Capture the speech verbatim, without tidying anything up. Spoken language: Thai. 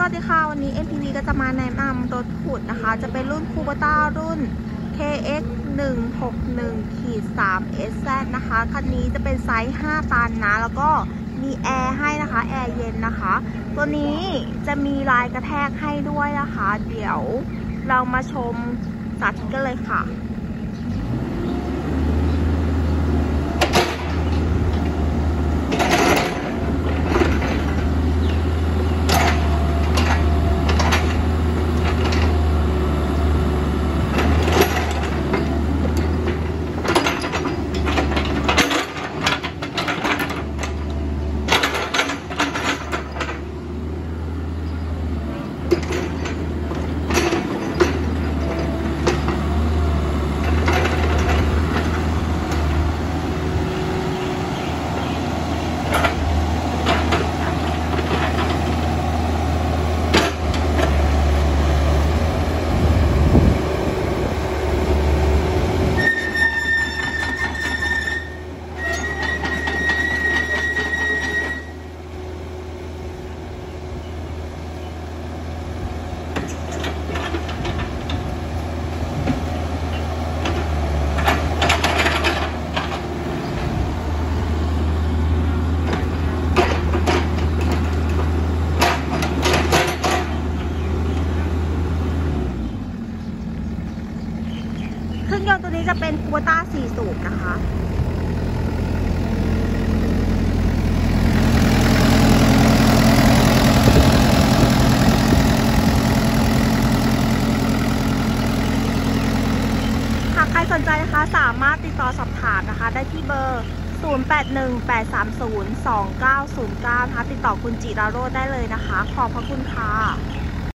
สวัสดีค่ะวันนี้ เอ็ม พี วี ก็จะมาแนะนำรถขุดนะคะจะเป็นรุ่นคูเบต้ารุ่น เค เอ็กซ์ หนึ่งหกหนึ่ง สาม เอส แซด นะคะคันนี้จะเป็นไซส์ห้าตันนะแล้วก็มีแอร์ให้นะคะแอร์เย็นนะคะตัวนี้จะมีลายกระแทกให้ด้วยนะคะเดี๋ยวเรามาชมสาธิตกันเลยค่ะเครื่องยนต์ตัวนี้จะเป็นคูเบต้า สี่ สูบนะคะหากใครสนใจนะคะสามารถติดต่อสอบถามนะคะได้ที่เบอร์ ศูนย์ แปด หนึ่ง แปด สาม ศูนย์ สอง เก้า ศูนย์ เก้า นะคะติดต่อคุณจิราโรจน์ได้เลยนะคะขอบพระคุณค่ะ